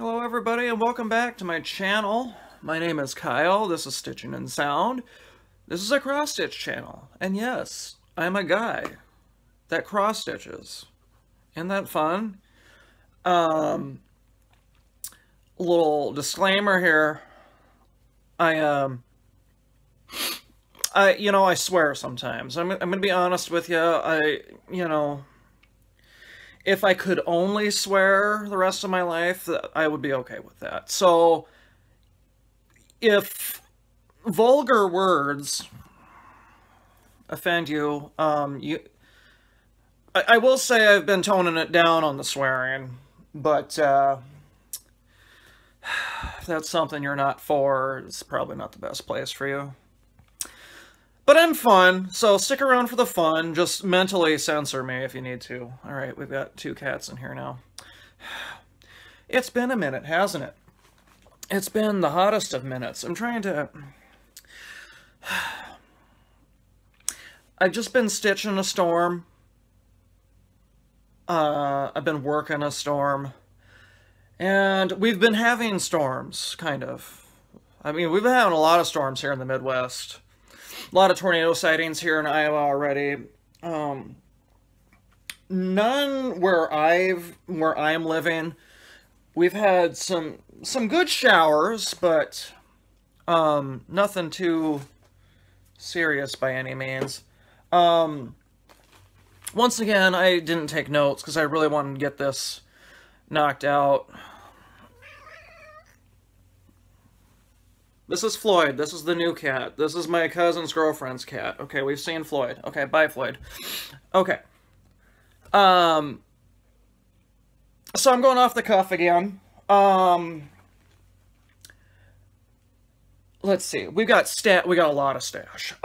Hello everybody and welcome back to my channel. My name is Kyle, this is Stitchin' and Sound. This is a cross-stitch channel, and yes, I'm a guy that cross-stitches. Isn't that fun? Little disclaimer here. I you know, I swear sometimes. I'm gonna be honest with you, if I could only swear the rest of my life, I would be okay with that. So, if vulgar words offend you, I will say I've been toning it down on the swearing, but if that's something you're not for, it's probably not the best place for you. But I'm fun, so stick around for the fun. Just mentally censor me if you need to. Alright, we've got two cats in here now. It's been a minute, hasn't it? It's been the hottest of minutes. I'm trying to... I've just been stitching a storm. I've been working a storm. And we've been having storms, kind of. I mean, we've been having a lot of storms here in the Midwest. A lot of tornado sightings here in Iowa already. None where I'm living. We've had some good showers, but nothing too serious by any means. Once again, I didn't take notes because I really wanted to get this knocked out. This is Floyd. This is the new cat. This is my cousin's girlfriend's cat. Okay, we've seen Floyd. Okay, bye, Floyd. Okay. So I'm going off the cuff again. Let's see. We got a lot of stash. We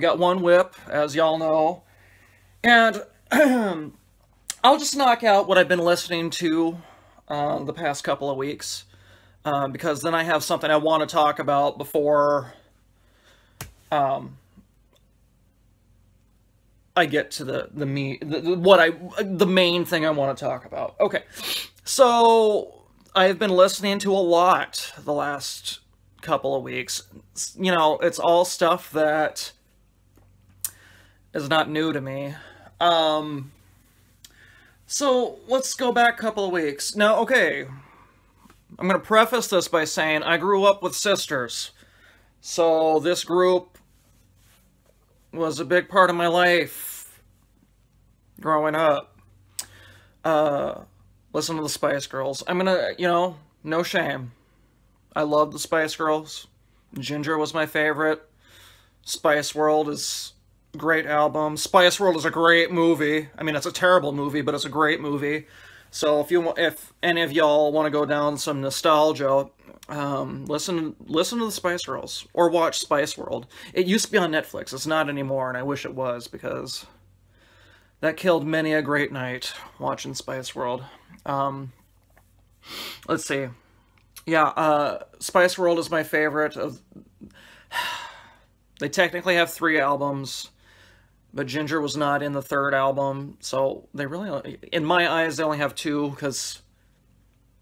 got one whip, as y'all know. And I'll just knock out what I've been listening to the past couple of weeks. Because then I have something I want to talk about before I get to the main thing I want to talk about. Okay, so I've been listening to a lot the last couple of weeks. You know, it's all stuff that is not new to me. So let's go back a couple of weeks now. Okay. I'm going to preface this by saying I grew up with sisters, so this group was a big part of my life growing up. Listen to the Spice Girls. I'm going to, you know, no shame. I love the Spice Girls. Ginger was my favorite. Spice World is a great album. Spice World is a great movie. I mean, it's a terrible movie, but it's a great movie. So if any of y'all want to go down some nostalgia, listen to the Spice Girls or watch Spice World. It used to be on Netflix. It's not anymore, and I wish it was because that killed many a great night watching Spice World. Let's see. Yeah, Spice World is my favorite. They technically have 3 albums. But Ginger was not in the 3rd album, so they really, in my eyes, they only have 2, because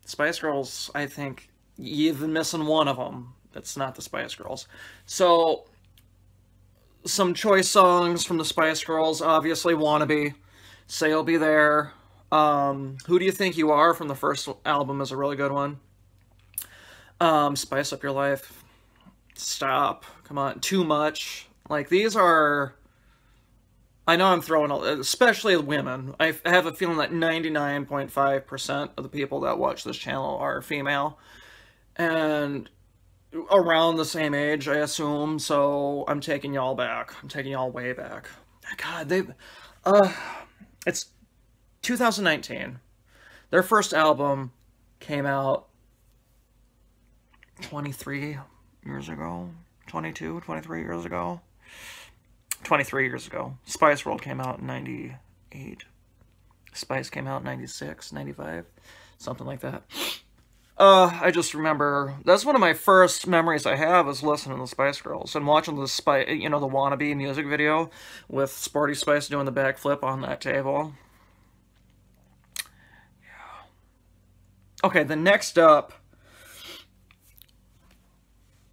Spice Girls, I think, you've been missing one of them. It's not the Spice Girls. So, some choice songs from the Spice Girls, obviously, Wannabe, Say You'll Be There, Who Do You Think You Are from the 1st album is a really good one. Spice Up Your Life, Stop, come on, Too Much. Like, these are... I know I'm throwing, especially women. I have a feeling that 99.5% of the people that watch this channel are female. And around the same age, I assume. So I'm taking y'all back. I'm taking y'all way back. God, it's 2019. Their 1st album came out 23 years ago. 22, 23 years ago. 23 years ago. Spice World came out in 98. Spice came out in 96, 95, something like that. I just remember, that's one of my first memories I have is listening to the Spice Girls and watching the Spice, you know, the Wannabe music video with Sporty Spice doing the backflip on that table. Yeah. Okay, the next up,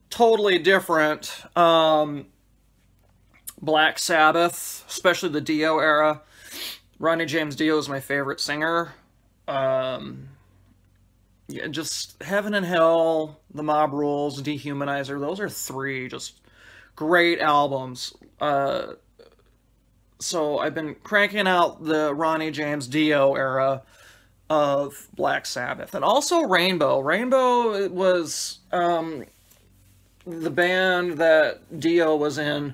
totally different, Black Sabbath, especially the Dio era. Ronnie James Dio is my favorite singer. Yeah, just Heaven and Hell, The Mob Rules, Dehumanizer, those are three just great albums. So I've been cranking out the Ronnie James Dio era of Black Sabbath. And also Rainbow. Rainbow was the band that Dio was in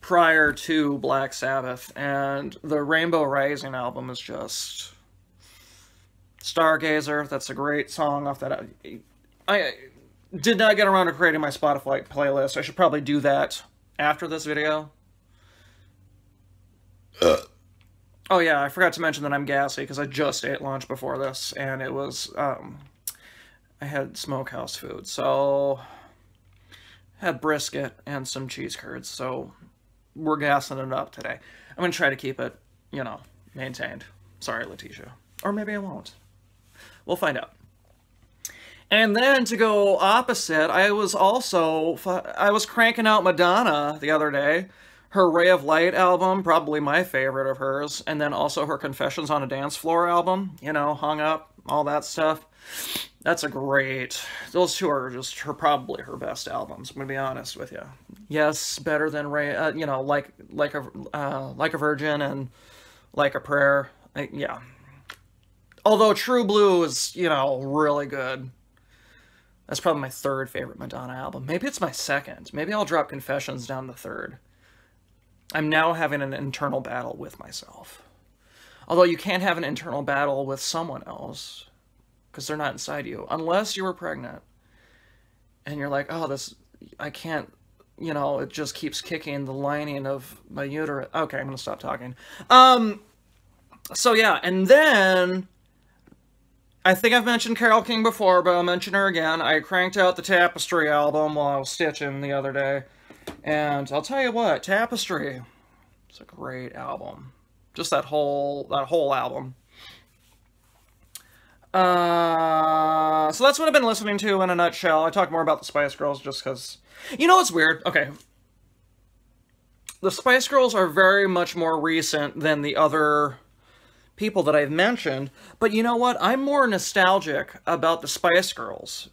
prior to Black Sabbath. And the Rainbow Rising album is just... Stargazer, that's a great song off that. I did not get around to creating my Spotify playlist. I should probably do that after this video. Oh yeah, I forgot to mention that I'm gassy because I just ate lunch before this, and it was, I had smokehouse food, so had brisket and some cheese curds, so we're gassing it up today. I'm going to try to keep it, you know, maintained. Sorry, Leticia. Or maybe I won't. We'll find out. And then to go opposite, I was cranking out Madonna the other day. Her Ray of Light album, probably my favorite of hers, and then also her Confessions on a Dance Floor album, you know, Hung Up, all that stuff. That's a great... Those two are just probably her best albums, I'm going to be honest with you. Yes, better than Ray, you know, like a Virgin and Like a Prayer. Yeah. Although True Blue is, you know, really good. That's probably my third favorite Madonna album. Maybe it's my second. Maybe I'll drop Confessions down the third. I'm now having an internal battle with myself. Although you can't have an internal battle with someone else, because they're not inside you. Unless you were pregnant, and you're like, oh, this, I can't, you know, it just keeps kicking the lining of my uterus. Okay, I'm going to stop talking. So yeah, and then, I think I've mentioned Carole King before, but I'll mention her again. I cranked out the Tapestry album while I was stitching the other day. And I'll tell you what, Tapestry, it's a great album. Just that whole album. So that's what I've been listening to in a nutshell. I talk more about the Spice Girls just because... You know what's weird? Okay. The Spice Girls are very much more recent than the other people that I've mentioned. But you know what? I'm more nostalgic about the Spice Girls.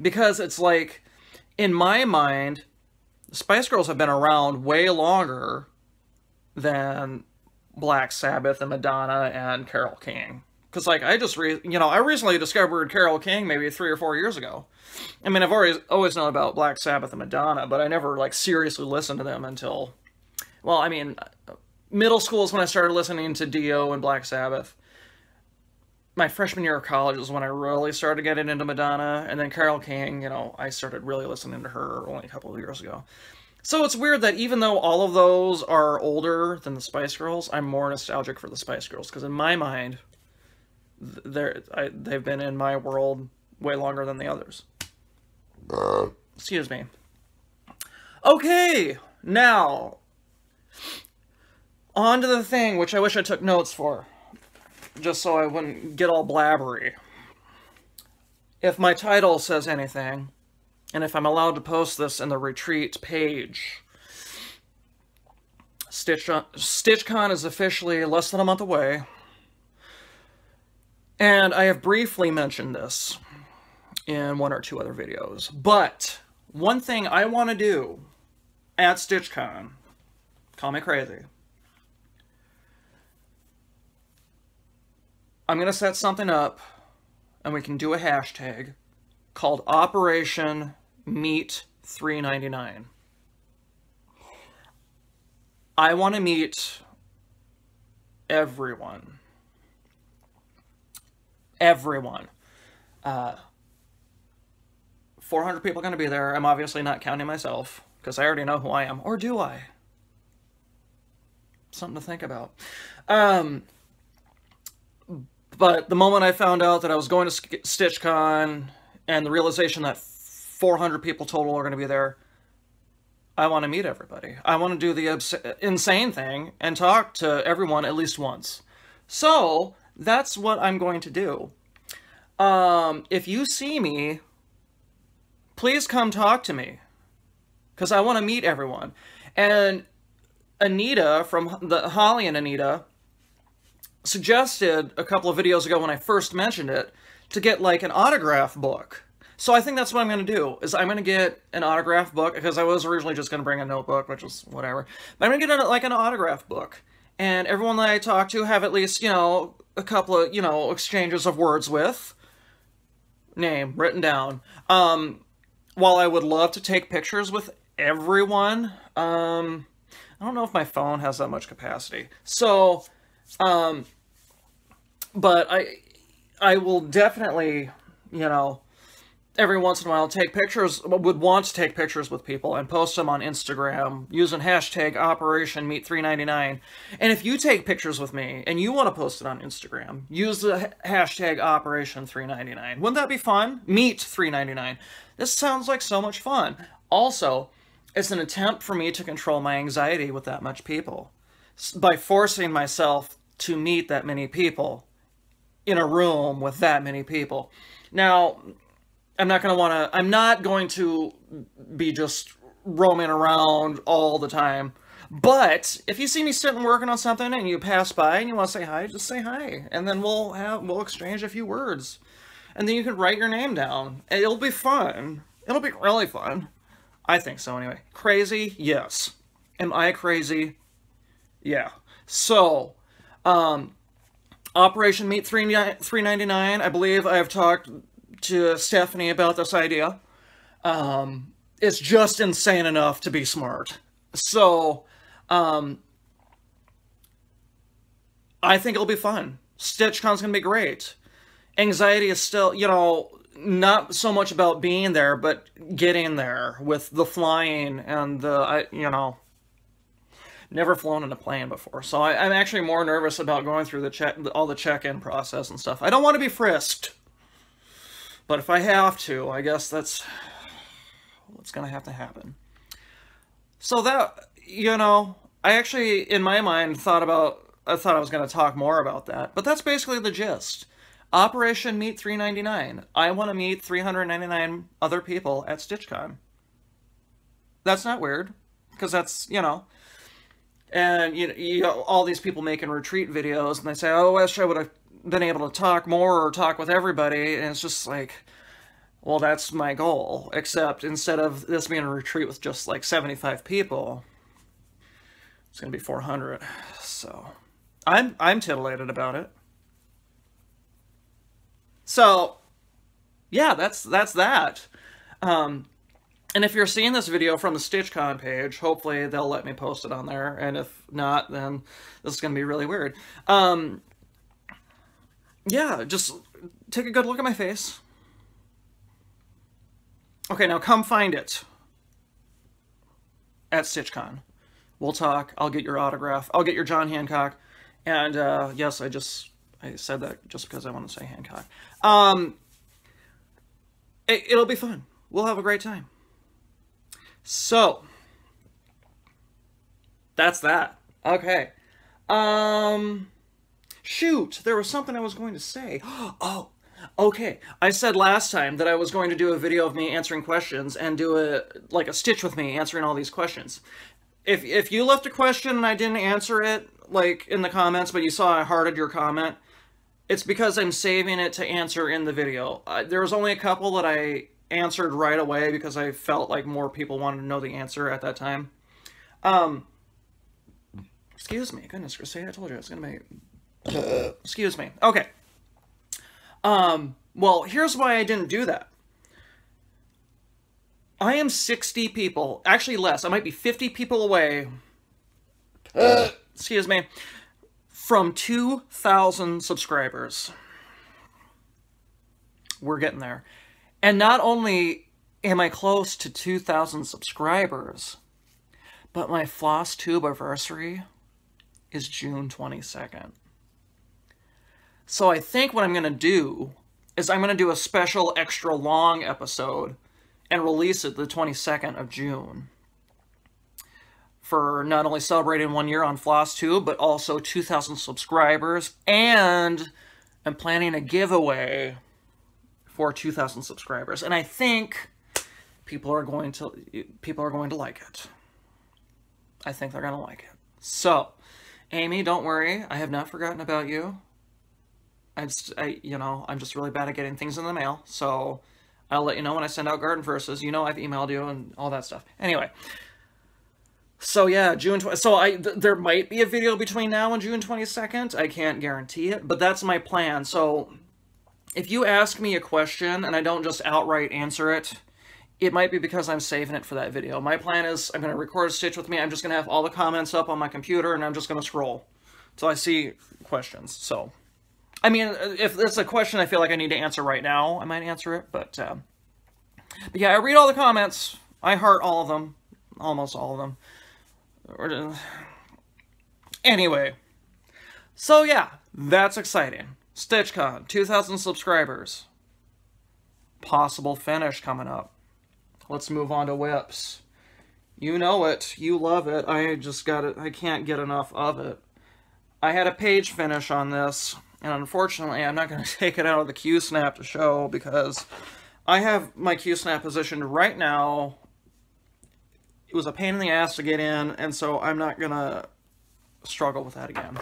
Because it's like, in my mind... Spice Girls have been around way longer than Black Sabbath and Madonna and Carole King. Because, like, I recently discovered Carole King maybe 3 or 4 years ago. I mean, I've always known about Black Sabbath and Madonna, but I never, like, seriously listened to them until... Well, I mean, middle school is when I started listening to Dio and Black Sabbath. My freshman year of college is when I really started getting into Madonna, and then Carole King, you know, I started really listening to her only a couple of years ago. So it's weird that even though all of those are older than the Spice Girls, I'm more nostalgic for the Spice Girls, because in my mind, they've been in my world way longer than the others. Excuse me. Okay, now, on to the thing which I wish I took notes for. Just so I wouldn't get all blabbery. If my title says anything, and if I'm allowed to post this in the retreat page, StitchCon is officially less than a month away, and I have briefly mentioned this in 1 or 2 other videos, but one thing I want to do at StitchCon, call me crazy, I'm going to set something up, and we can do a hashtag called Operation Meet399. I want to meet everyone. Everyone. 400 people are going to be there. I'm obviously not counting myself, because I already know who I am. Or do I? Something to think about. But the moment I found out that I was going to StitchCon and the realization that 400 people total are going to be there, I want to meet everybody. I want to do the insane thing and talk to everyone at least once. So that's what I'm going to do. If you see me, please come talk to me, because I want to meet everyone. And Anita from the Holly and Anita suggested a couple of videos ago when I first mentioned it to get like an autograph book. So I think that's what I'm going to do, is I'm going to get an autograph book, because I was originally just going to bring a notebook, which is whatever. But I'm going to get an autograph book. And everyone that I talk to have at least, you know, a couple of, you know, exchanges of words with. Name written down. While I would love to take pictures with everyone, I don't know if my phone has that much capacity. So, but I will definitely, you know, every once in a while take pictures, would want to take pictures with people and post them on Instagram using hashtag Operation Meet399. And if you take pictures with me and you want to post it on Instagram, use the hashtag Operation 399. Wouldn't that be fun? Meet 399. This sounds like so much fun. Also, it's an attempt for me to control my anxiety with that much people by forcing myself to meet that many people in a room with that many people. Now, I'm not going to be just roaming around all the time. But if you see me sitting working on something and you pass by and you want to say hi, just say hi. And then we'll exchange a few words. And then you can write your name down. It'll be fun. It'll be really fun. I think so anyway. Crazy? Yes. Am I crazy? Yeah. So, Operation Meet399, I believe I've talked to Stephanie about this idea. It's just insane enough to be smart. So, I think it'll be fun. StitchCon's gonna be great. Anxiety is still, you know, not so much about being there, but getting there with the flying and the, you know, never flown in a plane before. So I'm actually more nervous about going through the check-in process and stuff. I don't want to be frisked. But if I have to, I guess that's what's going to have to happen. So that, you know, I actually, in my mind, I thought I was going to talk more about that. But that's basically the gist. Operation Meet 399. I want to meet 399 other people at StitchCon. That's not weird. Because that's, you know. And, you know, all these people making retreat videos. And they say, oh, I wish I would have been able to talk more or talk with everybody, and it's just like, well, that's my goal, except instead of this being a retreat with just like 75 people, it's gonna be 400. So I'm titillated about it. So yeah, that's that. And if you're seeing this video from the StitchCon page, hopefully they'll let me post it on there, and if not, then this is gonna be really weird. Yeah, just take a good look at my face. Okay, now come find it. At StitchCon. We'll talk. I'll get your autograph. I'll get your John Hancock. And, yes, I said that just because I want to say Hancock. It'll be fun. We'll have a great time. So, that's that. Okay. Shoot, there was something I was going to say. Oh, okay. I said last time that I was going to do a video of me answering questions and do a stitch with me answering all these questions. If you left a question and I didn't answer it, like, in the comments, but you saw I hearted your comment, it's because I'm saving it to answer in the video. There was only a couple that I answered right away because I felt like more people wanted to know the answer at that time. Excuse me. Goodness, Christine, I told you I was going to make... Excuse me. Okay. Well, here's why I didn't do that. I am 60 people, actually less. I might be 50 people away. Excuse me. From 2,000 subscribers. We're getting there. And not only am I close to 2,000 subscribers, but my FlossTube anniversary is June 22nd. So I think what I'm going to do is I'm going to do a special extra long episode and release it the 22nd of June for not only celebrating 1 year on FlossTube, but also 2,000 subscribers, and I'm planning a giveaway for 2,000 subscribers, and I think people are going to like it. I think they're gonna like it. So, Amy, don't worry. I have not forgotten about you. I'm just really bad at getting things in the mail, so I'll let you know when I send out Garden Verses. You know, I've emailed you and all that stuff. Anyway, so yeah, June 20. So there might be a video between now and June 22nd. I can't guarantee it, but that's my plan. So if you ask me a question and I don't just outright answer it, it might be because I'm saving it for that video. My plan is I'm going to record Stitch With Me. I'm just going to have all the comments up on my computer, and I'm just going to scroll till I see questions. So, I mean, if it's a question I feel like I need to answer right now, I might answer it. But yeah, I read all the comments. I heart all of them. Almost all of them. Anyway, so yeah, that's exciting. StitchCon, 2,000 subscribers. Possible finish coming up. Let's move on to whips. You know it. You love it. I just got it. I can't get enough of it. I had a page finish on this, and unfortunately, I'm not going to take it out of the Q snap to show because I have my Q snap positioned right now. It was a pain in the ass to get in, and so I'm not going to struggle with that again.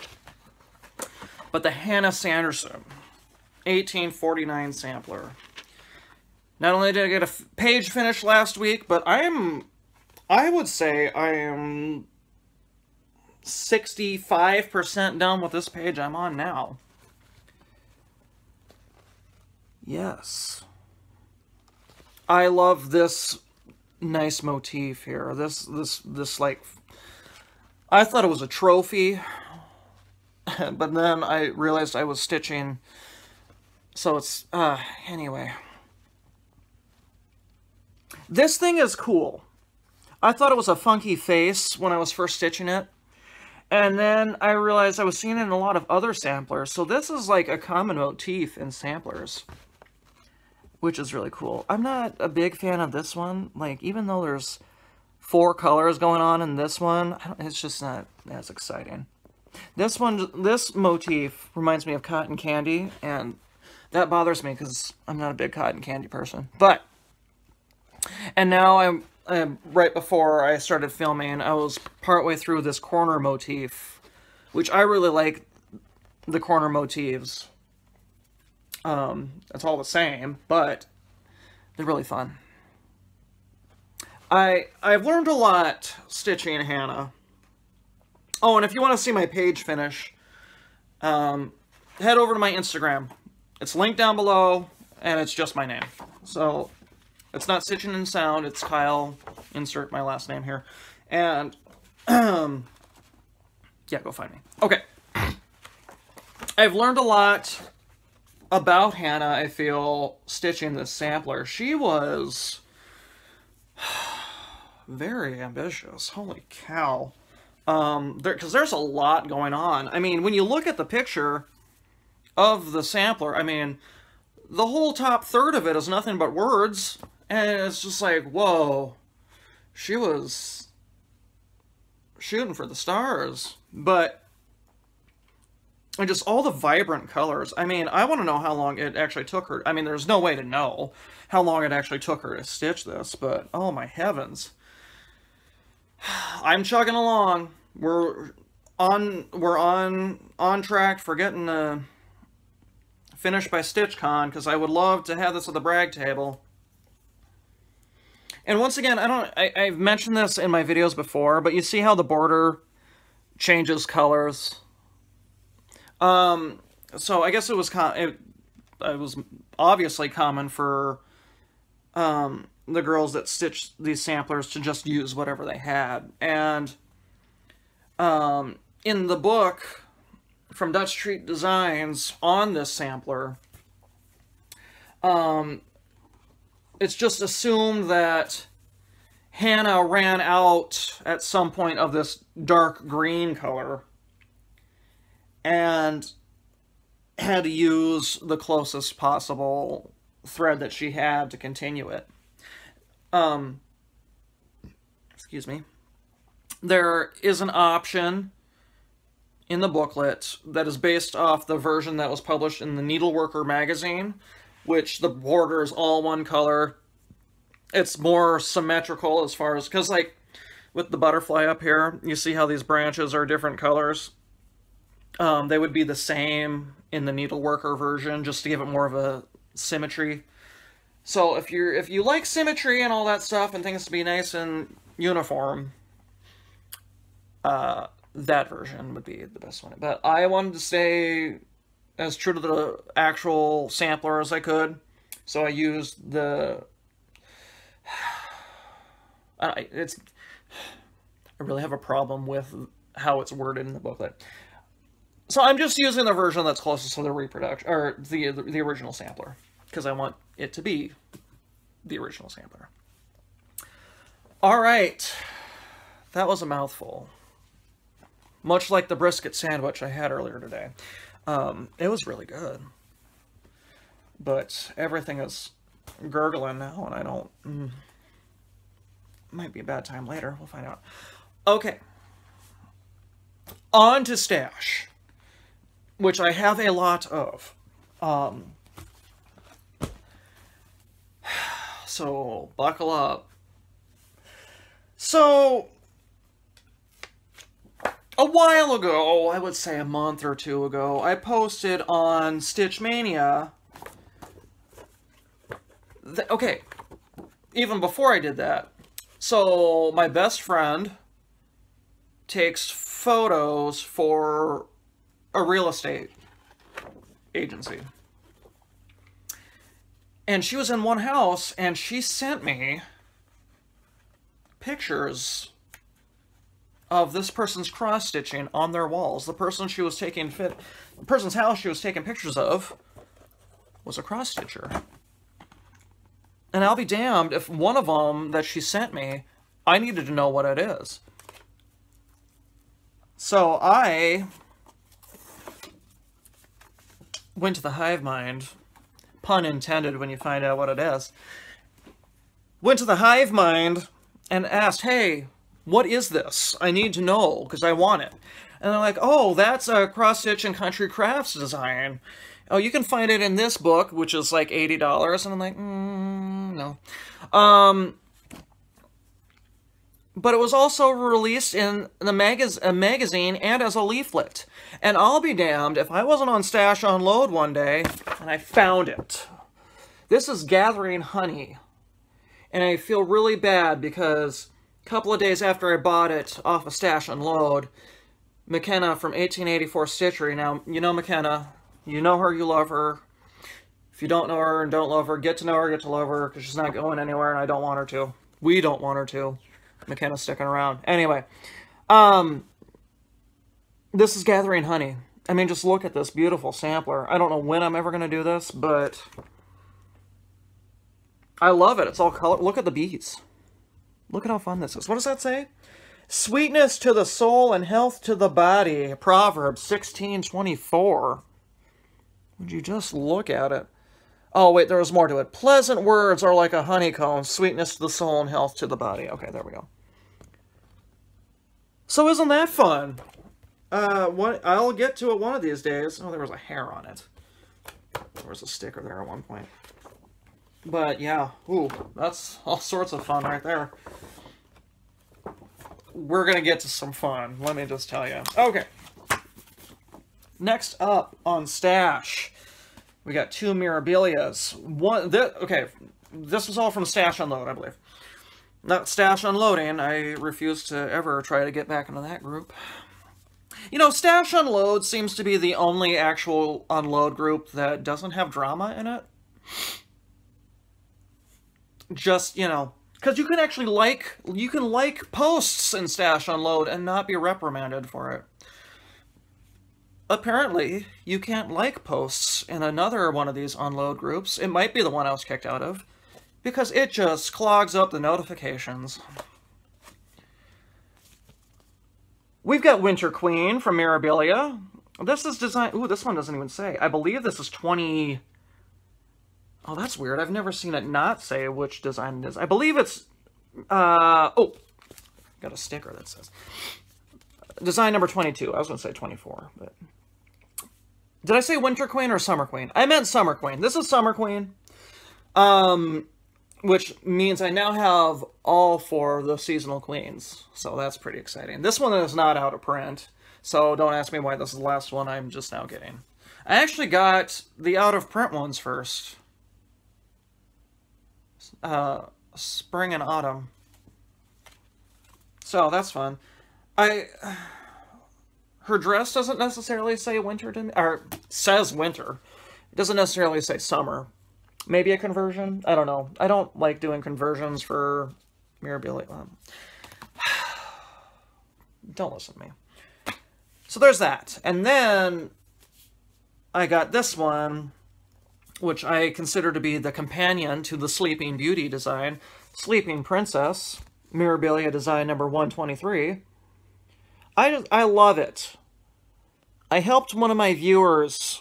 But the Hannah Sanderson 1849 sampler. Not only did I get a page finish last week, but I would say I am 65% done with this page I'm on now. Yes. I love this nice motif here. This like, I thought it was a trophy, but then I realized I was stitching. So it's, anyway. This thing is cool. I thought it was a funky face when I was first stitching it. And then I realized I was seeing it in a lot of other samplers. So this is like a common motif in samplers, which is really cool. I'm not a big fan of this one. Like, even though there's 4 colors going on in this one, it's just not as exciting. This one, this motif reminds me of cotton candy, and that bothers me because I'm not a big cotton candy person. But, and now I'm right before I started filming, I was partway through this corner motif, which I really like the corner motifs. It's all the same, but they're really fun. I've learned a lot stitching Hannah. Oh, and if you want to see my page finish, head over to my Instagram. It's linked down below, and it's just my name. So, it's not Stitchin' and Sound, it's Kyle, insert my last name here. And, yeah, go find me. Okay. I've learned a lot about Hannah, I feel, stitching this sampler. She was very ambitious. Holy cow. Because there's a lot going on. I mean, when you look at the picture of the sampler, I mean, the whole top third of it is nothing but words. And it's just like, whoa, she was shooting for the stars. But, and just all the vibrant colors. I mean, I want to know how long it actually took her. I mean, there's no way to know how long it actually took her to stitch this, but oh my heavens. I'm chugging along. We're on track for getting the finished by StitchCon, because I would love to have this at the brag table. And once again, I've mentioned this in my videos before, but you see how the border changes colors. So I guess it was obviously common for, the girls that stitched these samplers to just use whatever they had. And, in the book from Dutch Treat Designs on this sampler, it's just assumed that Hannah ran out at some point of this dark green color and had to use the closest possible thread that she had to continue it. Excuse me. There is an option in the booklet that is based off the version that was published in the Needleworker magazine which the border is all one color. It's more symmetrical as far as, because like with the butterfly up here, you see how these branches are different colors. They would be the same in the Needleworker version, just to give it more of a symmetry. So if you like symmetry and all that stuff and things to be nice and uniform, that version would be the best one. But I wanted to stay as true to the actual sampler as I could, so I used the... I really have a problem with how it's worded in the booklet. So I'm just using the version that's closest to the reproduction, or the original sampler, because I want it to be the original sampler. All right, that was a mouthful. Much like the brisket sandwich I had earlier today. It was really good. But everything is gurgling now, and I don't... Might be a bad time later. We'll find out. Okay. On to stash, which I have a lot of. So, buckle up. So... a while ago, I would say a month or two ago, I posted on Stitchmania. Okay, even before I did that. So, my best friend takes photos for a real estate agency. And she was in one house, and she sent me pictures of this person's cross-stitching on their walls. The person she was taking the person's house she was taking pictures of was a cross-stitcher. And I'll be damned if one of them that she sent me, I needed to know what it is. So I went to the hive mind, pun intended when you find out what it is, went to the hive mind and asked, hey, what is this? I need to know, because I want it. And they're like, oh, that's a cross-stitch and country crafts design. Oh, you can find it in this book, which is like $80. And I'm like, no. But it was also released in the magazine and as a leaflet. And I'll be damned if I wasn't on Stash Unload one day and I found it. This is Gathering Honey. And I feel really bad because... couple of days after I bought it off of Stash Unload, McKenna from 1884 Stitchery, now you know McKenna, you know her, you love her. If you don't know her and don't love her, get to know her, get to love her, because she's not going anywhere and I don't want her to. We don't want her to. McKenna's sticking around. Anyway, this is Gathering Honey. I mean, just look at this beautiful sampler. I don't know when I'm ever going to do this, but I love it. It's all color. Look at the bees. Look at how fun this is. What does that say? Sweetness to the soul and health to the body. Proverbs 16:24. Would you just look at it? Oh, wait, there was more to it. Pleasant words are like a honeycomb. Sweetness to the soul and health to the body. Okay, there we go. So isn't that fun? I'll get to it one of these days. Oh, there was a hair on it. There was a sticker there at one point. But yeah, ooh, that's all sorts of fun right there. We're gonna get to some fun, let me just tell you. Okay. Next up on Stash, we got two Mirabilias. This was all from Stash Unload, I believe. Not Stash Unloading, I refuse to ever try to get back into that group. You know, Stash Unload seems to be the only actual unload group that doesn't have drama in it. Just, you know, because you can actually like, you can like posts in Stash Unload and not be reprimanded for it. Apparently, you can't like posts in another one of these unload groups. It might be the one I was kicked out of, because it just clogs up the notifications. We've got Winter Queen from Mirabilia. This is designed, ooh, this one doesn't even say. I believe this is 20... Oh, that's weird. I've never seen it not say which design it is. I believe it's... oh, got a sticker that says... Design number 22. I was going to say 24, but... Did I say Winter Queen or Summer Queen? I meant Summer Queen. This is Summer Queen. Which means I now have all four of the seasonal queens. So that's pretty exciting. This one is not out of print. So don't ask me why this is the last one I'm just now getting. I actually got the out of print ones first. Spring and autumn. So that's fun. Her dress doesn't necessarily say winter to me, or says winter. It doesn't necessarily say summer. Maybe a conversion? I don't know. I don't like doing conversions for Mirabilia. Don't listen to me. So there's that. And then I got this one, which I consider to be the companion to the Sleeping Beauty design. Sleeping Princess, Mirabilia design number 123. I love it. I helped one of my viewers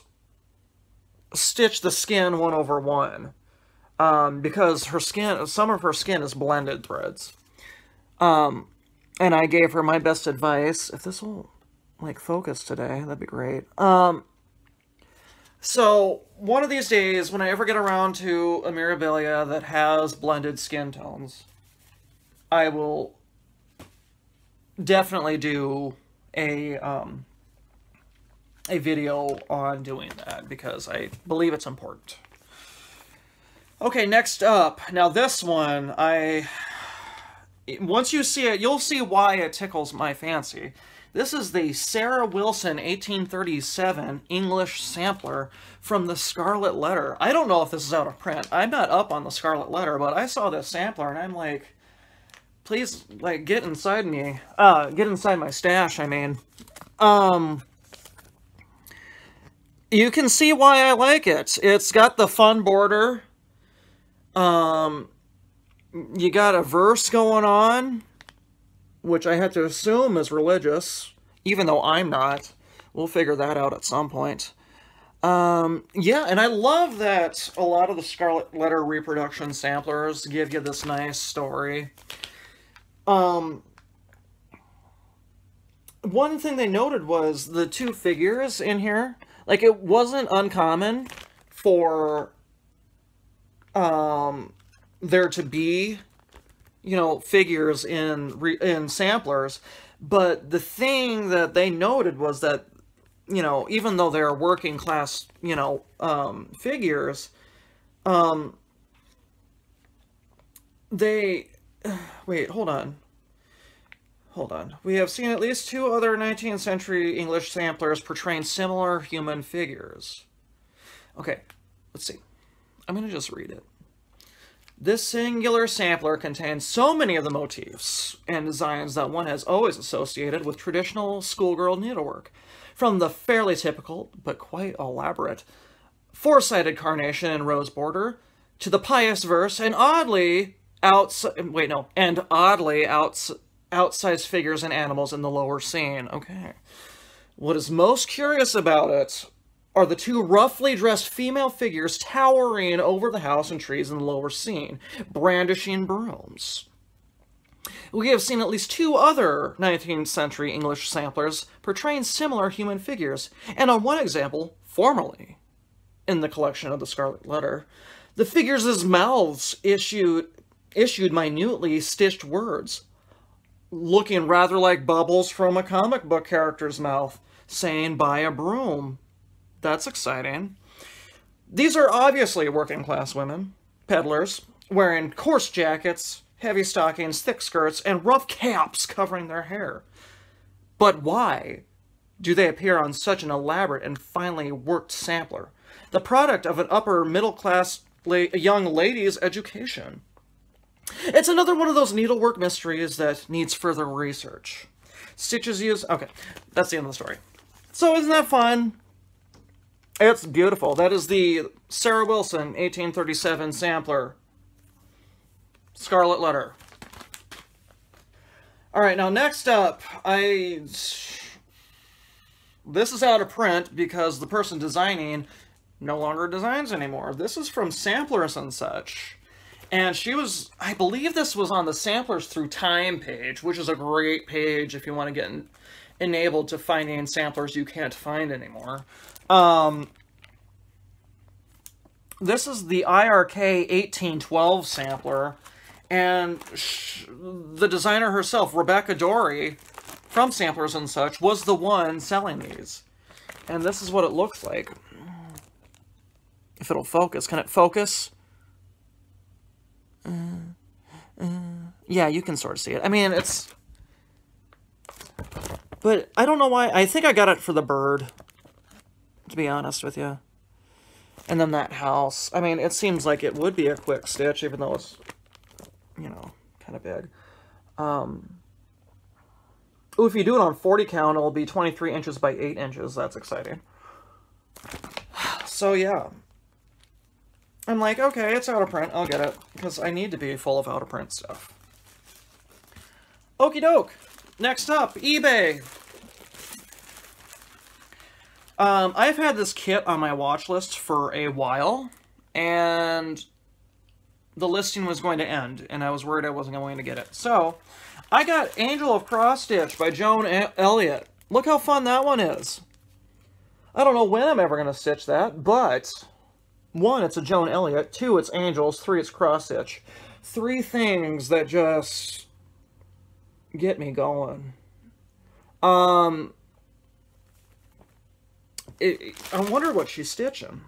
stitch the skin 1/1 because her skin, some of her skin is blended threads, and I gave her my best advice. If this will like focus today, that'd be great. So one of these days, when I ever get around to a Mirabilia that has blended skin tones, I will definitely do a video on doing that, because I believe it's important. Okay, next up. Now this one, once you see it, you'll see why it tickles my fancy. This is the Sarah Wilson 1837 English Sampler from the Scarlet Letter. I don't know if this is out of print. I'm not up on the Scarlet Letter, but I saw this sampler and I'm like, please, like, get inside me. Get inside my stash, I mean. You can see why I like it. It's got the fun border. You got a verse going on, which I have to assume is religious, even though I'm not. We'll figure that out at some point. Yeah, and I love that a lot of the Scarlet Letter reproduction samplers give you this nice story. One thing they noted was the two figures in here. Like, it wasn't uncommon for there to be, you know, figures in samplers, but the thing that they noted was that, you know, even though they're working class, you know, figures, they... Wait, hold on. Hold on. We have seen at least two other 19th century English samplers portraying similar human figures. Okay, let's see. I'm going to just read it. This singular sampler contains so many of the motifs and designs that one has always associated with traditional schoolgirl needlework, from the fairly typical, but quite elaborate, four-sided carnation and rose border, to the pious verse, and outsized figures and animals in the lower scene. Okay. What is most curious about it are the two roughly dressed female figures towering over the house and trees in the lower scene, brandishing brooms. We have seen at least two other 19th century English samplers portraying similar human figures, and on one example, formerly, in the collection of the Scarlet Letter, the figures' mouths issued minutely stitched words, looking rather like bubbles from a comic book character's mouth, saying, "Buy a broom." That's exciting. These are obviously working-class women, peddlers, wearing coarse jackets, heavy stockings, thick skirts, and rough caps covering their hair. But why do they appear on such an elaborate and finely worked sampler, the product of an upper-middle-class young lady's education? It's another one of those needlework mysteries that needs further research. Stitches used... Okay, that's the end of the story. So isn't that fun? It's beautiful. That is the Sarah Wilson 1837 sampler. Scarlet Letter. Alright, now next up, this is out of print because the person designing no longer designs anymore. This is from Samplers and Such. And she was, I believe this was on the Samplers Through Time page, which is a great page if you want to get enabled to finding samplers you can't find anymore. This is the IRK 1812 sampler, and the designer herself, Rebecca Dorey, from Samplers and Such, was the one selling these. And this is what it looks like. If it'll focus. Can it focus? Yeah, you can sort of see it. I mean, it's... But I don't know why. I think I got it for the bird, to be honest with you. And then that house. I mean, it seems like it would be a quick stitch, even though it's, you know, kind of big. Ooh, if you do it on 40 count, it'll be 23 inches by 8 inches. That's exciting. So, yeah. I'm like, okay, it's out of print. I'll get it, because I need to be full of out-of-print stuff. Okie doke. Next up, eBay. I've had this kit on my watch list for a while, and the listing was going to end, and I was worried I wasn't going to get it. So, I got Angel of Cross Stitch by Joan Elliott. Look how fun that one is. I don't know when I'm ever going to stitch that, but 1, it's a Joan Elliott, 2, it's Angels, 3, it's Cross Stitch. 3 things that just get me going. I wonder what she's stitching.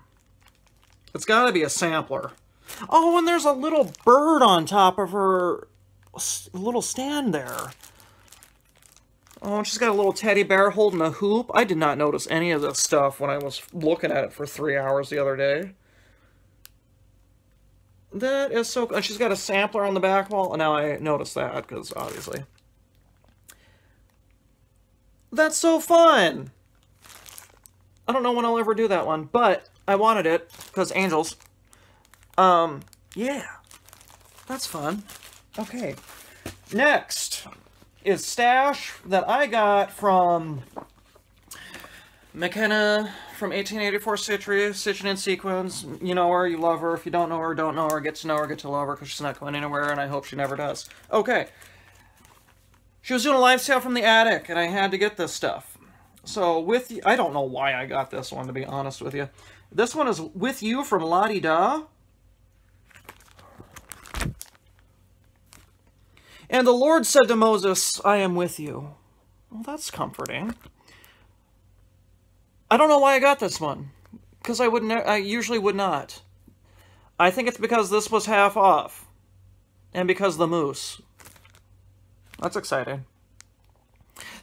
It's got to be a sampler. Oh, and there's a little bird on top of her little stand there. Oh, and she's got a little teddy bear holding a hoop. I did not notice any of this stuff when I was looking at it for 3 hours the other day. That is so cool. And she's got a sampler on the back wall. And now I noticed that, because obviously. That's so fun! I don't know when I'll ever do that one, but I wanted it, because Angels. Yeah. That's fun. Okay. Next is stash that I got from McKenna from 1884 Stitchery, Stitchin' and Sequence. You know her, you love her. If you don't know her, get to know her, get to love her, because she's not going anywhere, and I hope she never does. Okay. She was doing a live sale from the attic, and I had to get this stuff. So, with you, I don't know why I got this one, to be honest with you. This one is With You from La-Di-Da. And the Lord said to Moses, I am with you. Well, that's comforting. I don't know why I got this one, because I usually would not. I think it's because this was half off, and because the moose. That's exciting.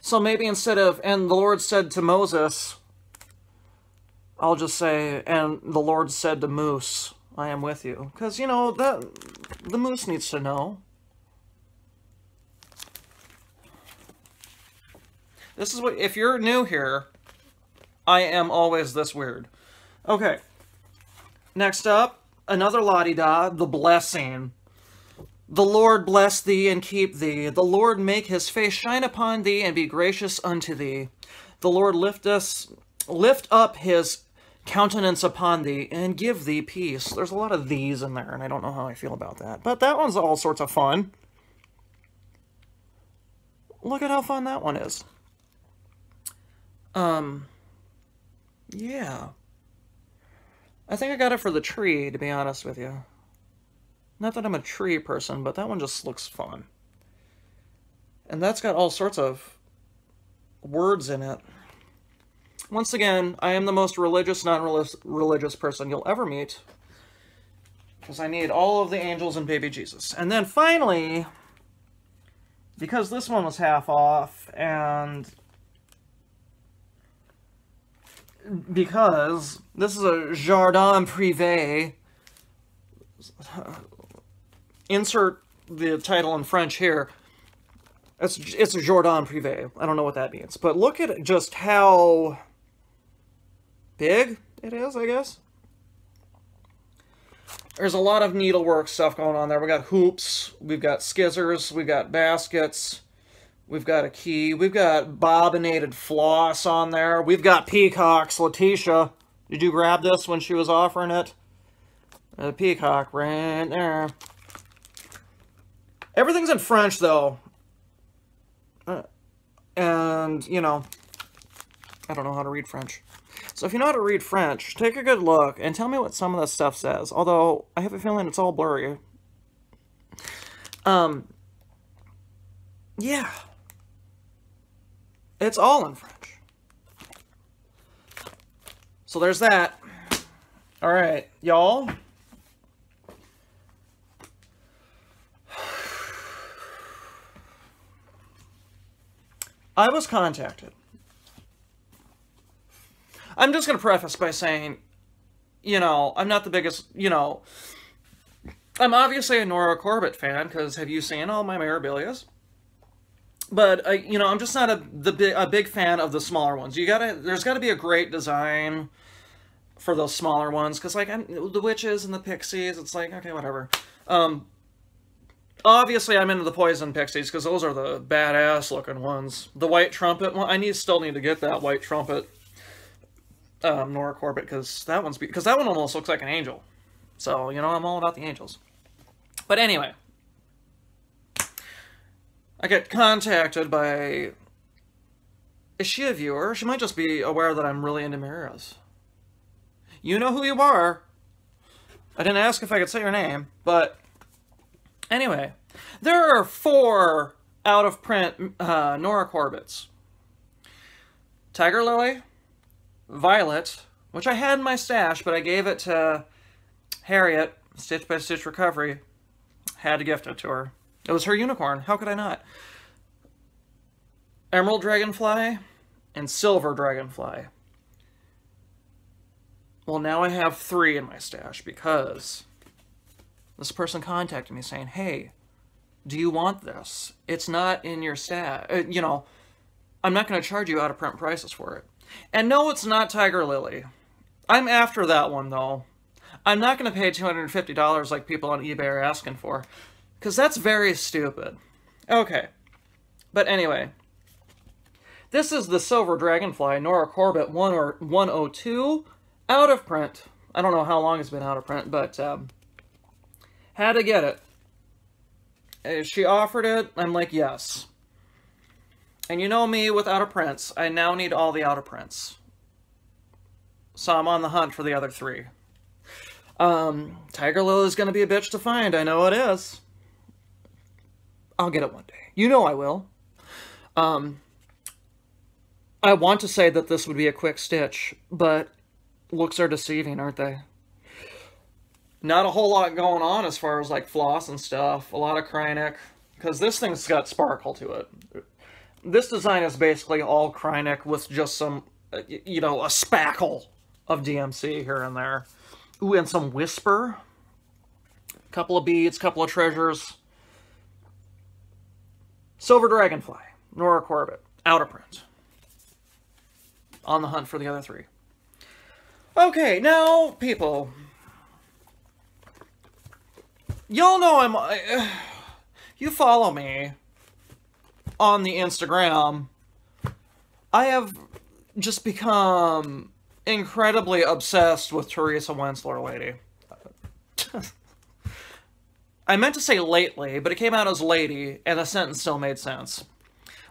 So maybe instead of, and the Lord said to Moses, I'll just say, and the Lord said to Moose, I am with you. Because, you know, the moose needs to know. This is what, if you're new here, I am always this weird. Okay. Next up, another La-Di-Da, the blessing. The Lord bless thee and keep thee. The Lord make his face shine upon thee and be gracious unto thee. The Lord lift up his countenance upon thee and give thee peace. There's a lot of these in there, and I don't know how I feel about that. But that one's all sorts of fun. Look at how fun that one is. Yeah. I think I got it for the tree, to be honest with you. Not that I'm a tree person, but that one just looks fun. And that's got all sorts of words in it. Once again, I am the most religious, non-religious person you'll ever meet. Because I need all of the angels and baby Jesus. And then finally, because this one was half off, and because this is a Jardin Privé... Insert the title in French here. It's a Jardin Privé. I don't know what that means. But look at just how big it is, I guess. There's a lot of needlework stuff going on there. We've got hoops. We've got scissors. We've got baskets. We've got a key. We've got bobbinated floss on there. We've got peacocks. Letitia, did you grab this when she was offering it? A peacock right there. Everything's in French, though. And, you know, I don't know how to read French. So if you know how to read French, take a good look and tell me what some of this stuff says. Although, I have a feeling it's all blurry. Yeah. It's all in French. So there's that. Alright, y'all. I was contacted. I'm just going to preface by saying, you know, I'm not the biggest, you know, I'm obviously a Nora Corbett fan, because have you seen all my Mirabilias? But, you know, I'm just not a big fan of the smaller ones. There's got to be a great design for those smaller ones, because, like, the witches and the pixies, it's like, okay, whatever. Obviously, I'm into the poison pixies, because those are the badass-looking ones. The white trumpet one, I still need to get that white trumpet. Nora Corbett, because that one almost looks like an angel. So, you know, I'm all about the angels. But anyway, I get contacted by... Is she a viewer? She might just be aware that I'm really into mirrors. You know who you are. I didn't ask if I could say your name, but... Anyway, there are 4 out-of-print Nora Corbetts. Tiger Lily... Violet, which I had in my stash, but I gave it to Harriet, Stitch by Stitch Recovery. Had to gift it to her. It was her unicorn. How could I not? Emerald Dragonfly and Silver Dragonfly. Well, now I have 3 in my stash because this person contacted me saying, hey, do you want this? It's not in your stash. You know, I'm not going to charge you out-of-print prices for it. And no, it's not Tiger Lily. I'm after that one, though. I'm not going to pay $250 like people on eBay are asking for, because that's very stupid. Okay. But anyway. This is the Silver Dragonfly, Nora Corbett 102, out of print. I don't know how long it's been out of print, but had to get it. She offered it. I'm like, yes. And you know me with out-of-prints. I now need all the out-of-prints. So I'm on the hunt for the other 3. Tiger Lily is going to be a bitch to find. I know it is. I'll get it one day. You know I will. I want to say that this would be a quick stitch, but looks are deceiving, aren't they? Not a whole lot going on as far as, like, floss and stuff. A lot of Krynek. Because this thing's got sparkle to it. This design is basically all Krynek with just some, you know, a spackle of DMC here and there. Ooh, and some Whisper. A couple of beads, couple of treasures. Silver Dragonfly, Nora Corbett, out of print. On the hunt for the other 3. Okay, now, people. Y'all know I'm... you follow me on the Instagram. I have just become incredibly obsessed with Teresa Wensler Lady. I meant to say lately, but it came out as lady, and the sentence still made sense.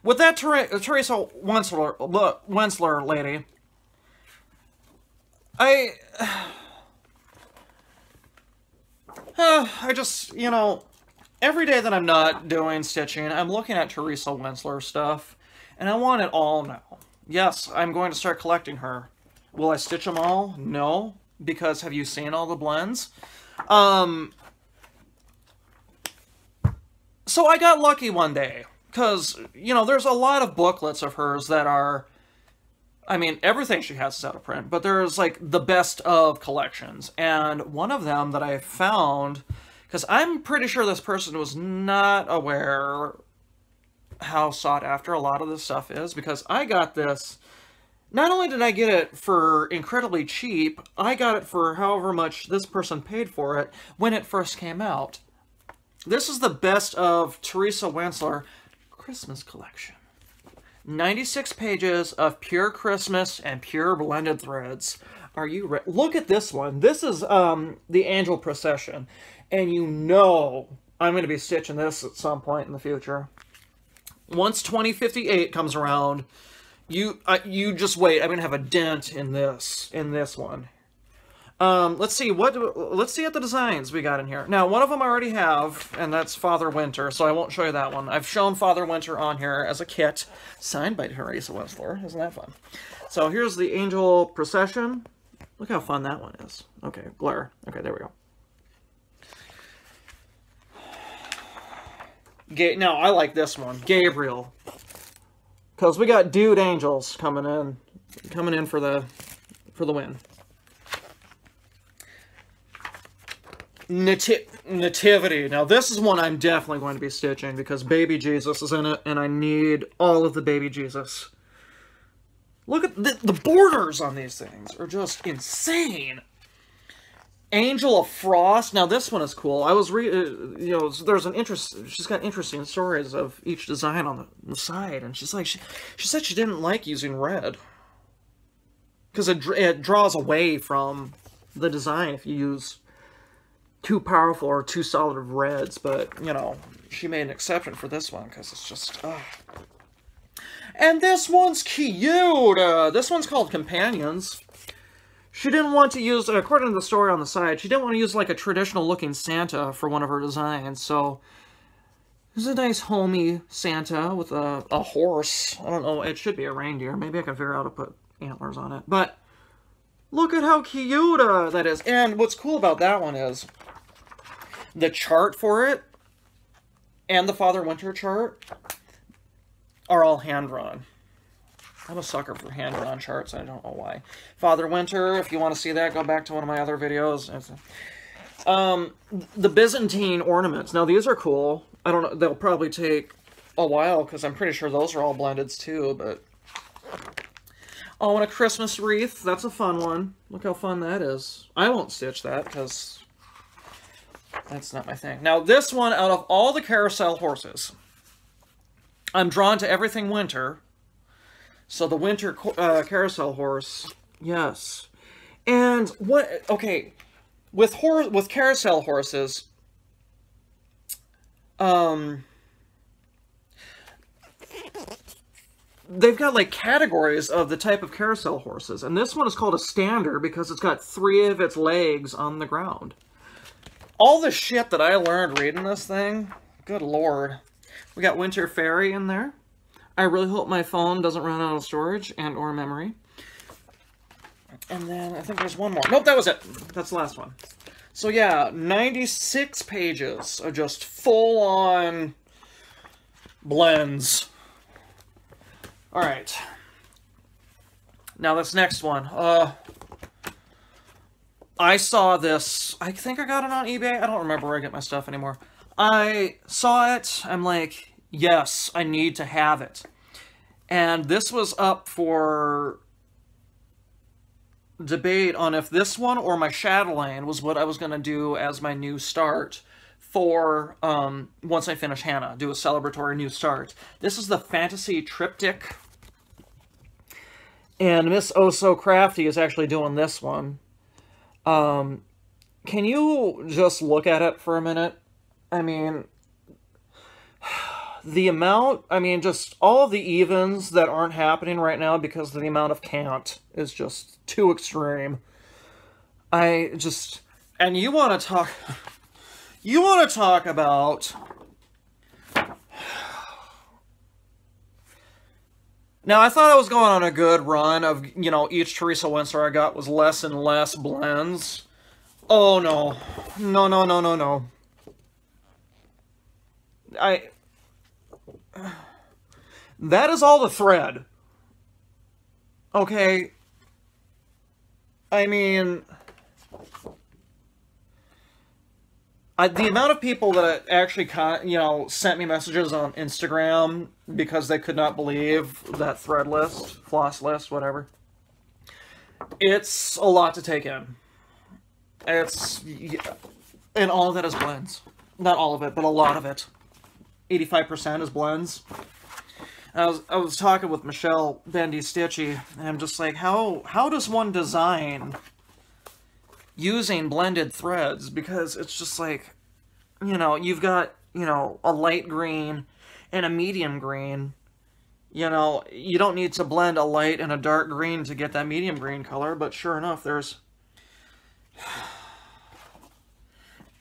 With that Teresa Wensler Lady, I just, you know... Every day that I'm not doing stitching, I'm looking at Teresa Wensler stuff, and I want it all now. Yes, I'm going to start collecting her. Will I stitch them all? No, because have you seen all the blends? So I got lucky one day, because, you know, there's a lot of booklets of hers that are... I mean, everything she has is out of print, but there's, like, the best of collections, and one of them that I found... Because I'm pretty sure this person was not aware how sought after a lot of this stuff is. Because I got this, not only did I get it for incredibly cheap, I got it for however much this person paid for it when it first came out. This is the best of Teresa Wensler Christmas collection. 96 pages of pure Christmas and pure blended threads. Are you ready? Look at this one. This is the Angel Procession. And you know I'm going to be stitching this at some point in the future. Once 2058 comes around, You just wait. I'm gonna have a dent in this one. Let's see at the designs we got in here. Now, one of them I already have, and that's Father Winter, so I won't show you that one. I've shown Father Winter on here as a kit, signed by Teresa Westler. Isn't that fun? So here's the Angel Procession. Look how fun that one is. Okay, blur. Okay, there we go. No, I like this one, Gabriel, because we got dude angels coming in for the win. Nativity. Now this is one I'm definitely going to be stitching because baby Jesus is in it and I need all of the baby Jesus. Look at the borders on these things are just insane. Angel of Frost. Now this one is cool. I was there's an interest. She's got interesting stories of each design on the side, and she's like she said she didn't like using red because it draws away from the design if you use too powerful or too solid of reds, but, you know, she made an exception for this one, because it's just, ugh. And this one's cute! This one's called Companions. She didn't want to use, according to the story on the side, she didn't want to use, like, a traditional-looking Santa for one of her designs, so there's a nice homey Santa with a horse. I don't know, it should be a reindeer. Maybe I can figure out how to put antlers on it, but look at how cute that is. And what's cool about that one is the chart for it and the Father Winter chart are all hand-drawn. I'm a sucker for hand-drawn charts. I don't know why. Father Winter, if you want to see that, go back to one of my other videos. The Byzantine ornaments. Now, these are cool. I don't know. They'll probably take a while because I'm pretty sure those are all blendeds too, but... Oh, and a Christmas wreath. That's a fun one. Look how fun that is. I won't stitch that because... that's not my thing. Now, this one, out of all the carousel horses, I'm drawn to everything winter. So the winter carousel horse, yes. And what, okay, with carousel horses, they've got, like, categories of the type of carousel horses. And this one is called a stander because it's got three of its legs on the ground. All the shit that I learned reading this thing, good lord. We got Winter Fairy in there. I really hope my phone doesn't run out of storage and or memory. And then I think there's one more. Nope, that was it. That's the last one. So yeah, 96 pages of just full-on blends. All right. Now this next one. I saw this, I think I got it on eBay. I don't remember where I get my stuff anymore. I saw it, I'm like, yes, I need to have it. And this was up for debate on if this one or my Chatelaine was what I was going to do as my new start for, once I finish Hannah, do a celebratory new start. This is the Fantasy Triptych. And Miss Oh So Crafty is actually doing this one. Can you just look at it for a minute? I mean, the amount, I mean, just all of the evens that aren't happening right now because of the amount of can't is just too extreme. I just, and you want to talk about, now, I thought I was going on a good run of, you know, each Teresa Winsor I got was less and less blends. Oh, no. No, no, no, no, no. That is all the thread. Okay. I mean... the amount of people that actually, you know, sent me messages on Instagram because they could not believe that thread list, floss list, whatever. It's a lot to take in. It's, yeah, and all of that is blends. Not all of it, but a lot of it. 85% is blends. I was talking with Michelle Bendy Stitchy, and I'm just like, how does one design using blended threads? Because it's just like, you know, you've got, you know, a light green and a medium green. you know, you don't need to blend a light and a dark green to get that medium green color, but sure enough, there's...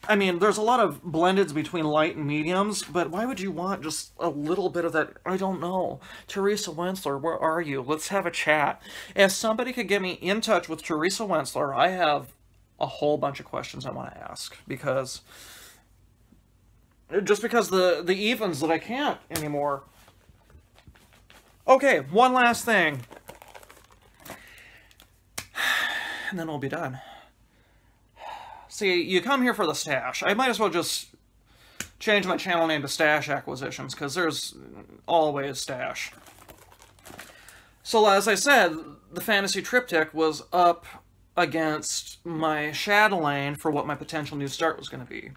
I mean, there's a lot of blendeds between light and mediums, but why would you want just a little bit of that? I don't know. Teresa Wensler, where are you? Let's have a chat. If somebody could get me in touch with Teresa Wensler, I have a whole bunch of questions I want to ask, because... just because the evens that I can't anymore. Okay, one last thing. And then we'll be done. See, you come here for the stash. I might as well just change my channel name to Stash Acquisitions, because there's always stash. So as I said, the Fantasy Triptych was up against my Chatelaine for what my potential new start was going to be.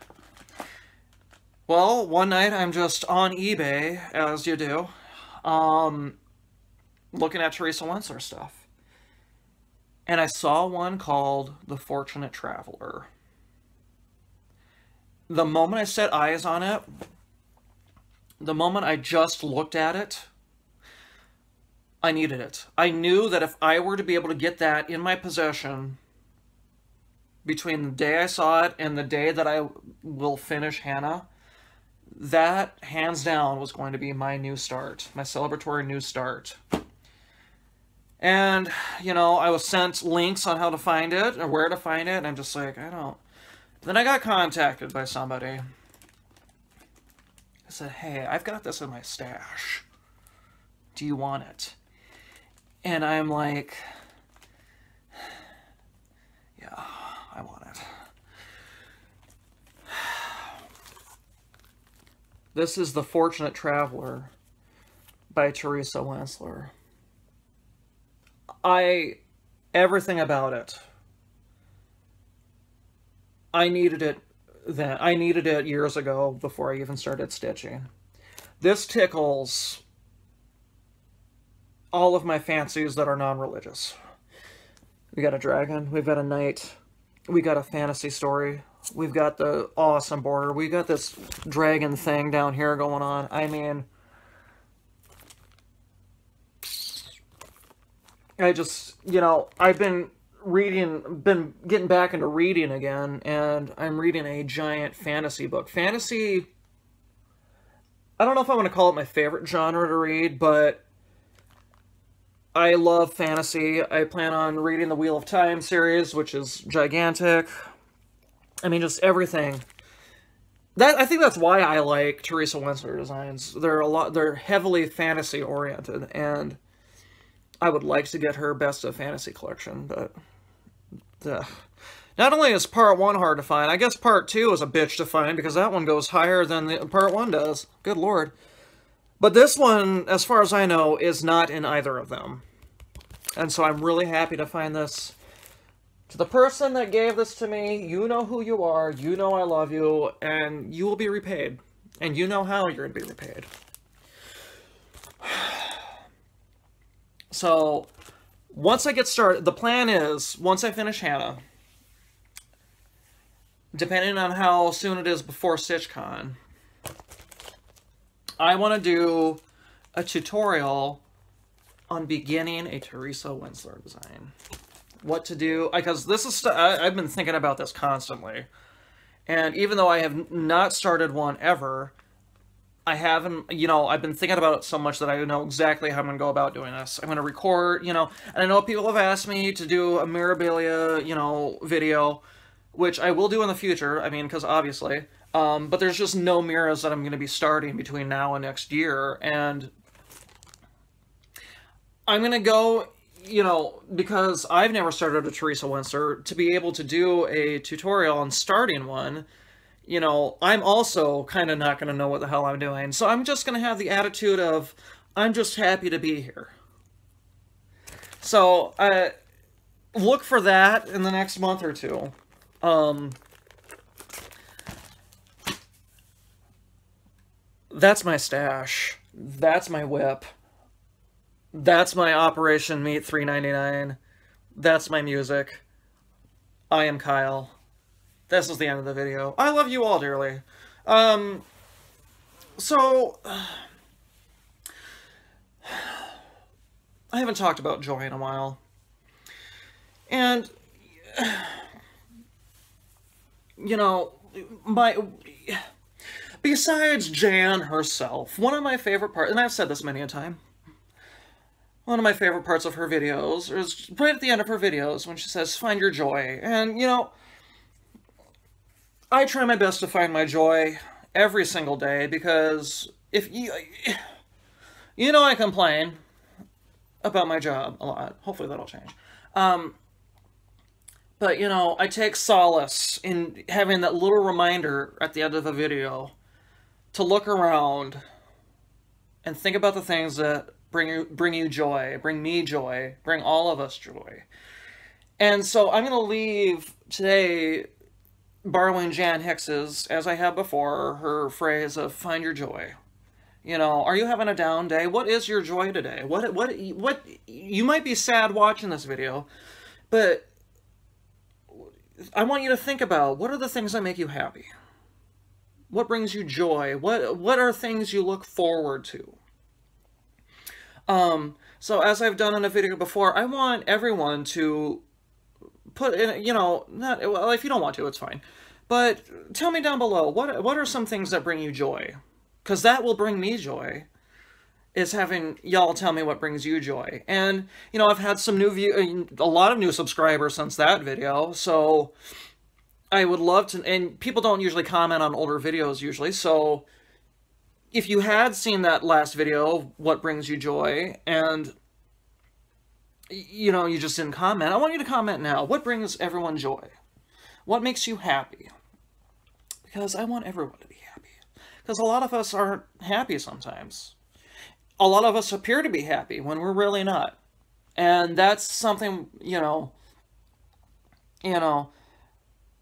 Well, one night I'm just on eBay, as you do, looking at Teresa Wensler stuff. And I saw one called The Fortunate Traveler. The moment I set eyes on it, the moment I just looked at it, I needed it. I knew that if I were to be able to get that in my possession between the day I saw it and the day that I will finish Hannah, that, hands down, was going to be my new start, my celebratory new start. And, you know, I was sent links on how to find it, or where to find it, and I'm just like, I don't... Then I got contacted by somebody. I said, hey, I've got this in my stash. Do you want it? And I'm like, yeah, I want it. This is The Fortunate Traveler by Teresa Wensler. Everything about it. I needed it then. I needed it years ago before I even started stitching. This tickles all of my fancies that are non-religious. We got a dragon. We've got a knight. We got a fantasy story. We've got the awesome border. We got this dragon thing down here going on. I mean, I just, you know, I've been reading, been getting back into reading again, and I'm reading a giant fantasy book. Fantasy, I don't know if I want to call it my favorite genre to read, but I love fantasy. I plan on reading the Wheel of Time series, which is gigantic. I mean, just everything. I think that's why I like Teresa Wensler designs. They're heavily fantasy oriented, and I would like to get her Best of Fantasy collection, but not only is part one hard to find, I guess part two is a bitch to find, because that one goes higher than the part one does. Good lord. But this one, as far as I know, is not in either of them. And so I'm really happy to find this. To the person that gave this to me, you know who you are, you know I love you, and you will be repaid. And you know how you're going to be repaid. So, once I get started, the plan is, once I finish Hannah, depending on how soon it is before StitchCon, I want to do a tutorial on beginning a Teresa Wensler design. What to do, because this is I've been thinking about this constantly, and even though I have not started one ever, I haven't, you know, I've been thinking about it so much that I know exactly how I'm going to go about doing this. I'm going to record, you know, and I know people have asked me to do a Mirabilia, you know, video, which I will do in the future, I mean, because obviously, but there's just no mirrors that I'm going to be starting between now and next year, and I'm going to go, you know, because I've never started a Teresa Wensler, to be able to do a tutorial on starting one, you know, I'm also kind of not going to know what the hell I'm doing. So I'm just going to have the attitude of, I'm just happy to be here. So look for that in the next month or two. That's my stash. That's my whip. That's my Operation Meet399. That's my music. I am Kyle. This is the end of the video. I love you all dearly. So... I haven't talked about joy in a while. And, you know, besides Jan herself, one of my favorite parts, and I've said this many a time, one of my favorite parts of her videos is right at the end of her videos when she says, find your joy. And, you know, I try my best to find my joy every single day, because if you know, I complain about my job a lot. Hopefully that'll change. But, you know, I take solace in having that little reminder at the end of a video to look around and think about the things that bring you joy, bring me joy, bring all of us joy. And so I'm going to leave today borrowing Jan Hicks's, as I have before, her phrase of find your joy. You know, are you having a down day? What is your joy today? What, you might be sad watching this video, but I want you to think about, what are the things that make you happy? What brings you joy? What are things you look forward to? So as I've done in a video before, I want everyone to put in, you know, not, well, if you don't want to, it's fine. But tell me down below, what are some things that bring you joy? Because that will bring me joy, is having y'all tell me what brings you joy. And, you know, I've had some new a lot of new subscribers since that video, so I would love to, and people don't usually comment on older videos usually, so if you had seen that last video, what brings you joy, and, you know, you just didn't comment, I want you to comment now. What brings everyone joy? What makes you happy? Because I want everyone to be happy. Because a lot of us aren't happy sometimes. A lot of us appear to be happy when we're really not. And that's something, you know,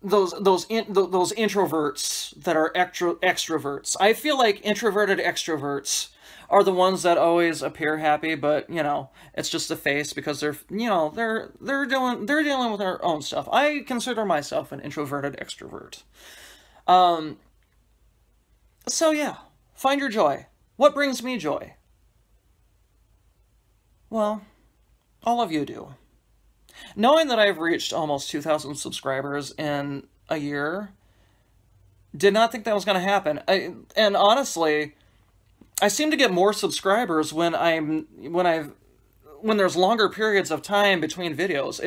those introverts that are extroverts. I feel like introverted extroverts are the ones that always appear happy, but you know, it's just a face, because they're, you know, they're dealing with their own stuff. I consider myself an introverted extrovert. So yeah, find your joy. What brings me joy? Well, all of you do. Knowing that I've reached almost 2,000 subscribers in a year, did not think that was going to happen. And honestly, I seem to get more subscribers when there's longer periods of time between videos.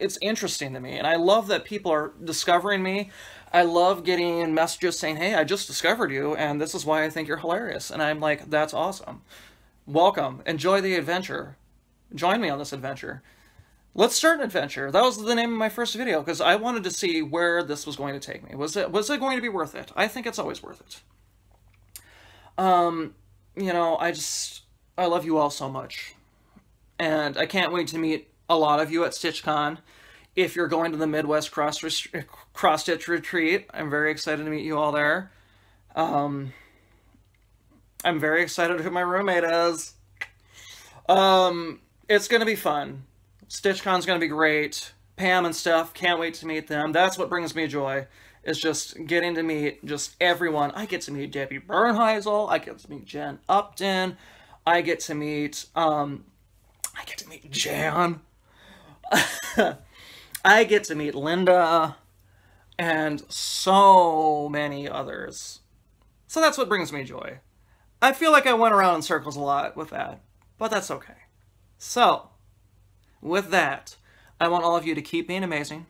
It's interesting to me, and I love that people are discovering me. I love getting messages saying, "Hey, I just discovered you, and this is why I think you're hilarious." And I'm like, "That's awesome. Welcome. Enjoy the adventure. Join me on this adventure. Let's start an adventure." That was the name of my first video, because I wanted to see where this was going to take me. Was it going to be worth it? I think it's always worth it. You know, I love you all so much. And I can't wait to meet a lot of you at StitchCon. If you're going to the Midwest Cross-Stitch Retreat, I'm very excited to meet you all there. I'm very excited who my roommate is. It's going to be fun. StitchCon's going to be great. Pam and Steph, can't wait to meet them. That's what brings me joy, is just getting to meet just everyone. I get to meet Debbie Bernheisel. I get to meet Jen Upton. I get to meet, Jan. I get to meet Linda and so many others. So that's what brings me joy. I feel like I went around in circles a lot with that, but that's okay. So, with that, I want all of you to keep being amazing.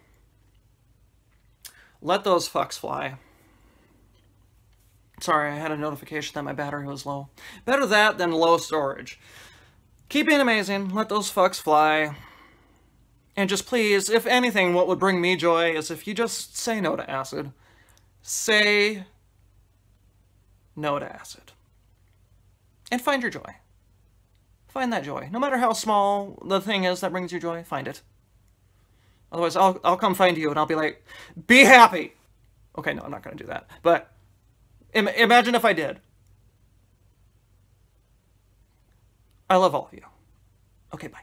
Let those fucks fly. Sorry, I had a notification that my battery was low. Better that than low storage. Keep being amazing. Let those fucks fly. And just please, if anything, what would bring me joy is if you just say no to acid. Say no to acid. And find your joy. Find that joy. No matter how small the thing is that brings you joy, find it. Otherwise, I'll come find you and I'll be like, be happy! Okay, no, I'm not going to do that. But imagine if I did. I love all of you. Okay, bye.